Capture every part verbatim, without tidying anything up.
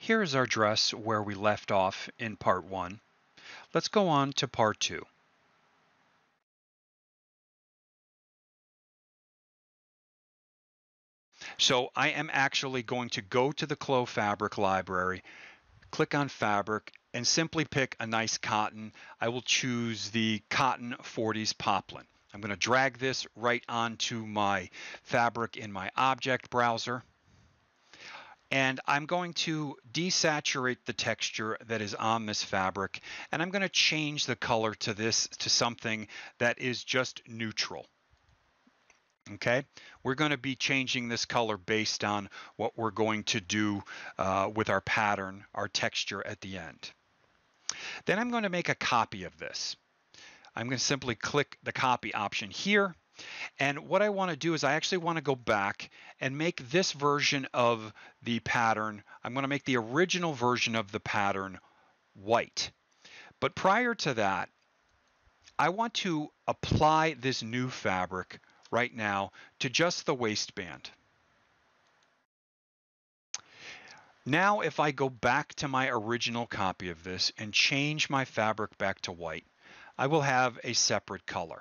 Here is our dress where we left off in part one. Let's go on to part two. So I am actually going to go to the C L O fabric library, click on fabric, and simply pick a nice cotton. I will choose the Cotton forties Poplin. I'm going to drag this right onto my fabric in my object browser. And I'm going to desaturate the texture that is on this fabric, and I'm going to change the color to this to something that is just neutral. Okay, we're going to be changing this color based on what we're going to do uh, with our pattern, our texture at the end. Then I'm going to make a copy of this. I'm going to simply click the copy option here. And what I want to do is I actually want to go back and make this version of the pattern. I'm going to make the original version of the pattern white. But prior to that, I want to apply this new fabric right now to just the waistband. Now, if I go back to my original copy of this and change my fabric back to white, I will have a separate color.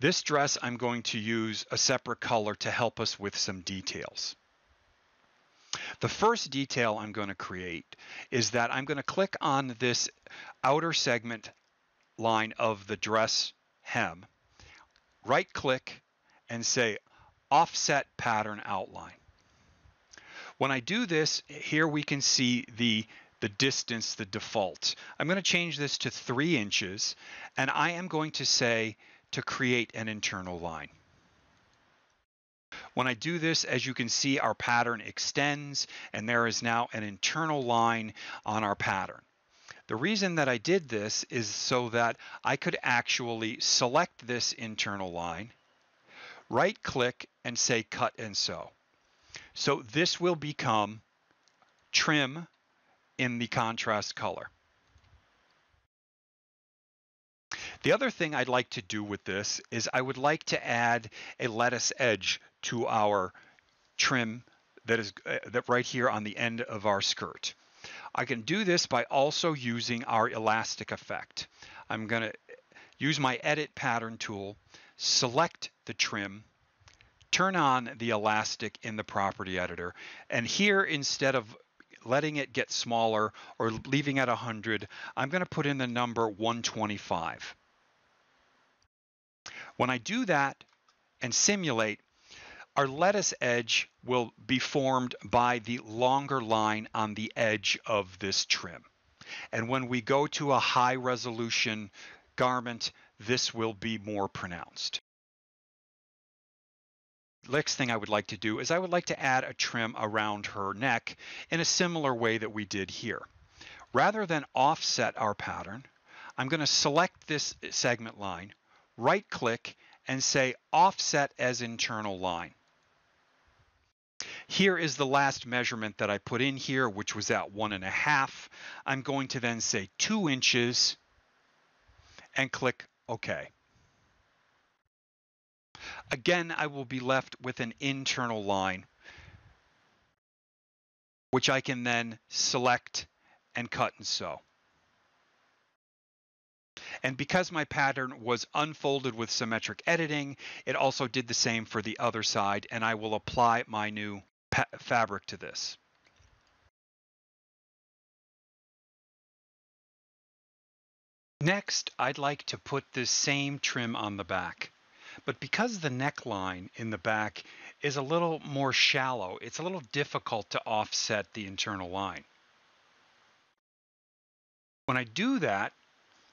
This dress, I'm going to use a separate color to help us with some details. The first detail I'm going to create is that I'm going to click on this outer segment line of the dress hem, right click, and say Offset Pattern Outline. When I do this, here we can see the the distance, the default. I'm going to change this to three inches, and I am going to say to create an internal line. When I do this, as you can see, our pattern extends, and there is now an internal line on our pattern. The reason that I did this is so that I could actually select this internal line, right-click, and say Cut and Sew. So this will become trim in the contrast color. The other thing I'd like to do with this is I would like to add a lettuce edge to our trim that is uh, that right here on the end of our skirt. I can do this by also using our elastic effect. I'm going to use my Edit Pattern tool, select the trim, turn on the elastic in the property editor, and here, instead of letting it get smaller or leaving at one hundred, I'm going to put in the number one twenty-five. When I do that and simulate, our lettuce edge will be formed by the longer line on the edge of this trim. And when we go to a high resolution garment, this will be more pronounced. Next thing I would like to do is I would like to add a trim around her neck in a similar way that we did here. Rather than offset our pattern, I'm going to select this segment line, right click, and say Offset as Internal Line. Here is the last measurement that I put in here, which was at one and a half. I'm going to then say two inches and click OK. Again, I will be left with an internal line, which I can then select and cut and sew. And because my pattern was unfolded with symmetric editing, it also did the same for the other side, and I will apply my new fabric to this. Next, I'd like to put this same trim on the back. But because the neckline in the back is a little more shallow, it's a little difficult to offset the internal line. When I do that,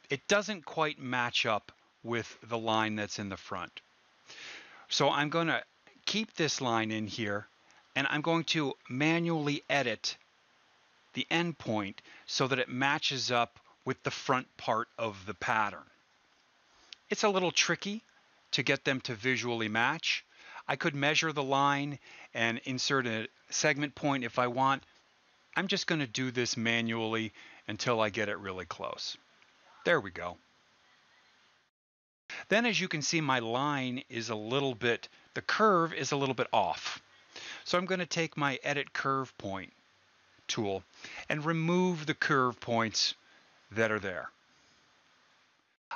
it doesn't quite match up with the line that's in the front. So I'm going to keep this line in here, and I'm going to manually edit the end point so that it matches up with the front part of the pattern. It's a little tricky to get them to visually match. I could measure the line and insert a segment point if I want. I'm just going to do this manually until I get it really close. There we go. Then, as you can see, my line is a little bit, the curve is a little bit off. So I'm going to take my Edit Curve point, tool and remove the curve points that are there.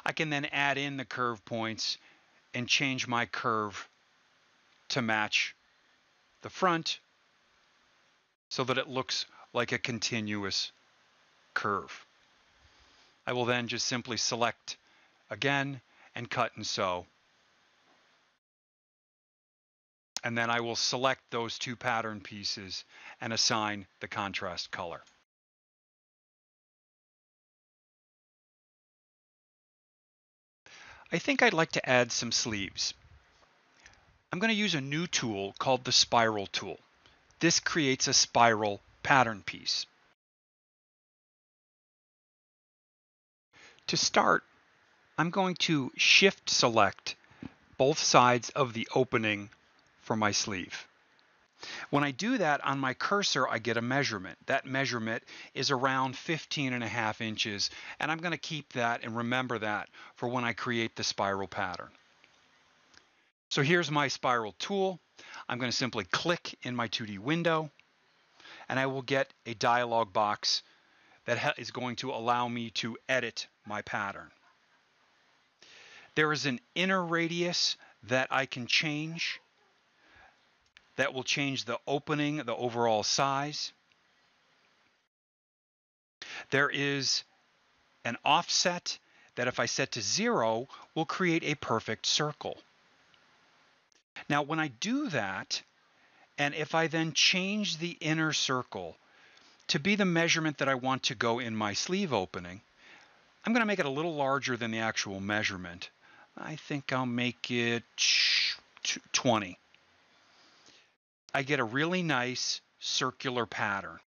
I can then add in the curve points and change my curve to match the front so that it looks like a continuous curve. I will then just simply select again and cut and sew. And then I will select those two pattern pieces and assign the contrast color. I think I'd like to add some sleeves. I'm going to use a new tool called the spiral tool. This creates a spiral pattern piece. To start, I'm going to shift select both sides of the opening for my sleeve. When I do that on my cursor, I get a measurement. That measurement is around fifteen and a half inches, and I'm going to keep that and remember that for when I create the spiral pattern. So here's my spiral tool. I'm going to simply click in my two D window, and I will get a dialog box that is going to allow me to edit my pattern. There is an inner radius that I can change. That will change the opening, the overall size. There is an offset that if I set to zero, will create a perfect circle. Now, when I do that, and if I then change the inner circle to be the measurement that I want to go in my sleeve opening, I'm going to make it a little larger than the actual measurement. I think I'll make it twenty. I get a really nice circular pattern.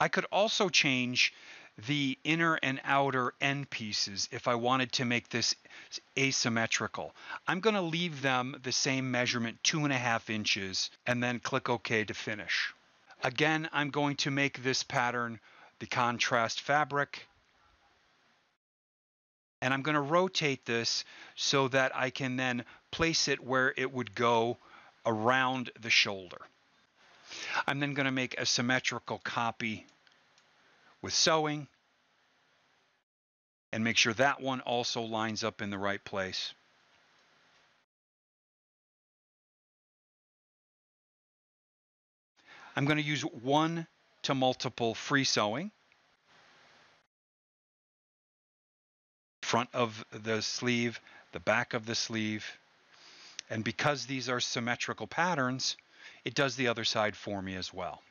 I could also change the inner and outer end pieces if I wanted to make this asymmetrical. I'm going to leave them the same measurement, two and a half inches, and then click OK to finish. Again, I'm going to make this pattern the contrast fabric. And I'm going to rotate this so that I can then place it where it would go around the shoulder. I'm then going to make a symmetrical copy with sewing and make sure that one also lines up in the right place. I'm going to use one to multiple free sewing. Front of the sleeve, the back of the sleeve, and because these are symmetrical patterns, it does the other side for me as well.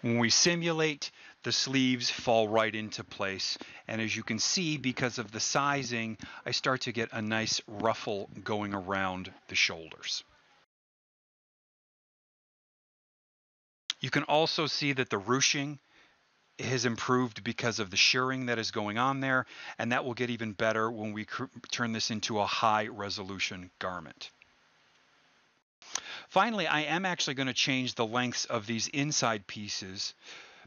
When we simulate, the sleeves fall right into place, and as you can see, because of the sizing, I start to get a nice ruffle going around the shoulders. You can also see that the ruching has improved because of the shirring that is going on there, and that will get even better when we turn this into a high resolution garment. Finally, I am actually going to change the lengths of these inside pieces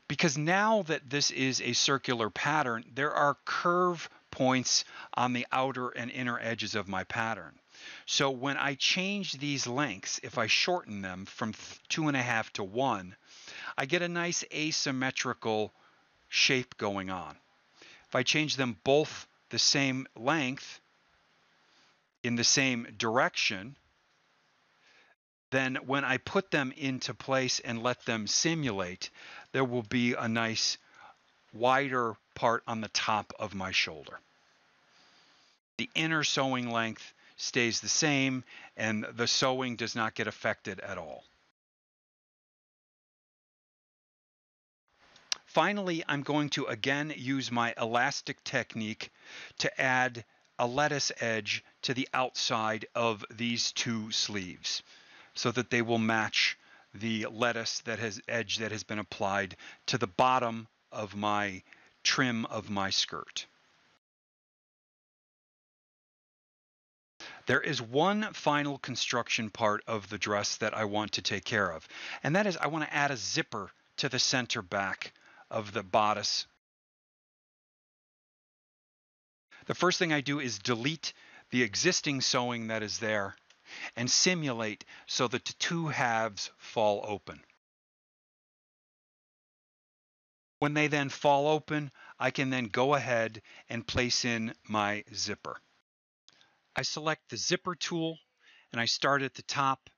because now that this is a circular pattern, there are curve points on the outer and inner edges of my pattern. So when I change these lengths, if I shorten them from two and a half to one, I get a nice asymmetrical shape going on. If I change them both the same length in the same direction, then when I put them into place and let them simulate, there will be a nice wider part on the top of my shoulder. The inner sewing length stays the same, and the sewing does not get affected at all. Finally, I'm going to again use my elastic technique to add a lettuce edge to the outside of these two sleeves so that they will match the lettuce that has edge that has been applied to the bottom of my trim of my skirt. There is one final construction part of the dress that I want to take care of, and that is I want to add a zipper to the center back of the bodice. the first thing I do is delete the existing sewing that is there and simulate so that the two halves fall open. When they then fall open, I can then go ahead and place in my zipper. I select the zipper tool and I start at the top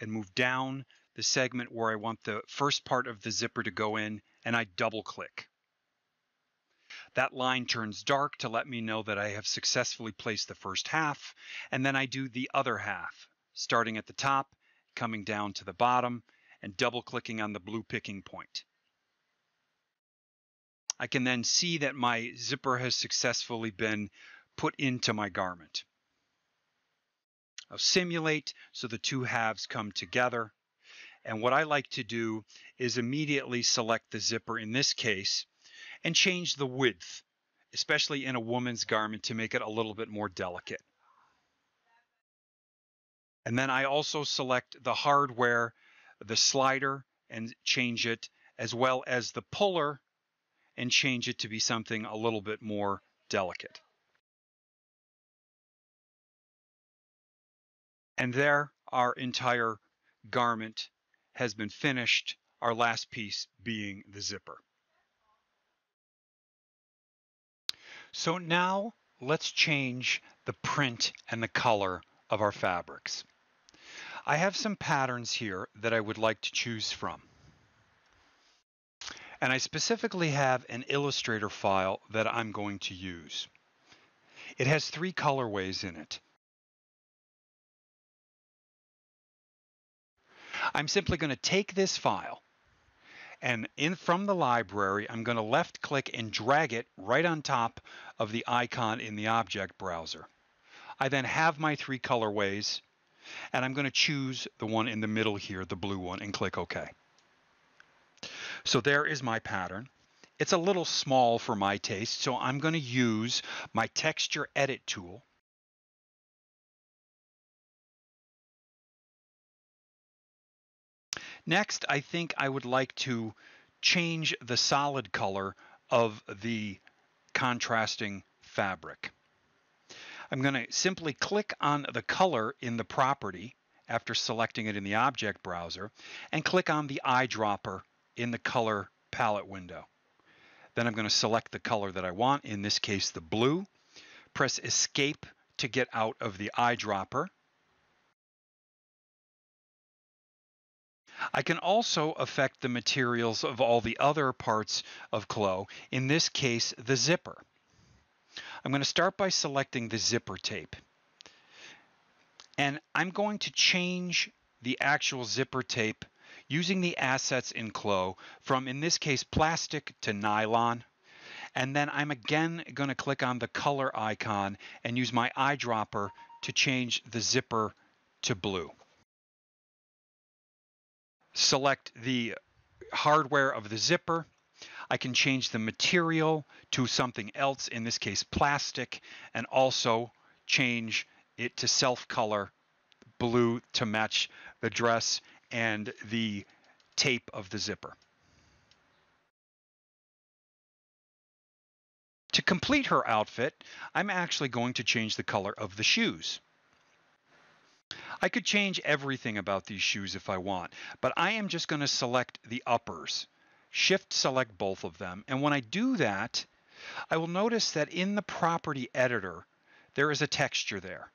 and move down the segment where I want the first part of the zipper to go in, and I double click. That line turns dark to let me know that I have successfully placed the first half, and then I do the other half, starting at the top, coming down to the bottom, and double clicking on the blue picking point. I can then see that my zipper has successfully been put into my garment. I'll simulate so the two halves come together. And what I like to do is immediately select the zipper in this case and change the width, especially in a woman's garment, to make it a little bit more delicate. And then I also select the hardware, the slider, and change it, as well as the puller, and change it to be something a little bit more delicate. And there, our entire garment has been finished, our last piece being the zipper. So now let's change the print and the color of our fabrics. I have some patterns here that I would like to choose from. And I specifically have an Illustrator file that I'm going to use. It has three colorways in it. I'm simply going to take this file and in from the library, I'm going to left click and drag it right on top of the icon in the object browser. I then have my three colorways and I'm going to choose the one in the middle here, the blue one, and click OK. So there is my pattern. It's a little small for my taste, so I'm going to use my texture edit tool. Next, I think I would like to change the solid color of the contrasting fabric. I'm going to simply click on the color in the property after selecting it in the object browser and click on the eyedropper in the color palette window. Then I'm going to select the color that I want, in this case the blue. Press escape to get out of the eyedropper. I can also affect the materials of all the other parts of C L O, in this case, the zipper. I'm going to start by selecting the zipper tape. And I'm going to change the actual zipper tape using the assets in C L O from, in this case, plastic to nylon. And then I'm again going to click on the color icon and use my eyedropper to change the zipper to blue. Select the hardware of the zipper. I can change the material to something else, in this case plastic, and also change it to self-color, blue to match the dress and the tape of the zipper. To complete her outfit, I'm actually going to change the color of the shoes. I could change everything about these shoes if I want, but I am just going to select the uppers. Shift select both of them, and when I do that, I will notice that in the property editor, there is a texture there.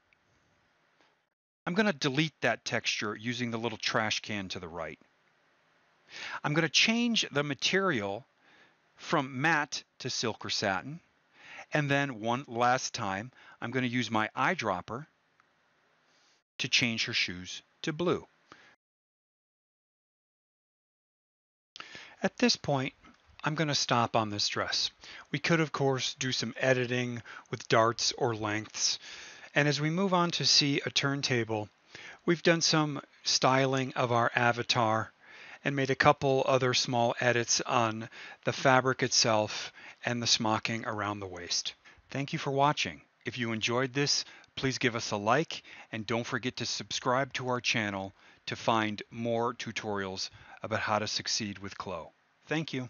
I'm going to delete that texture using the little trash can to the right. I'm going to change the material from matte to silk or satin, and then one last time, I'm going to use my eyedropper to change her shoes to blue. At this point, I'm going to stop on this dress. We could, of course, do some editing with darts or lengths. And as we move on to see a turntable, we've done some styling of our avatar and made a couple other small edits on the fabric itself and the smocking around the waist. Thank you for watching. If you enjoyed this, please give us a like and don't forget to subscribe to our channel to find more tutorials about how to succeed with C L O. Thank you.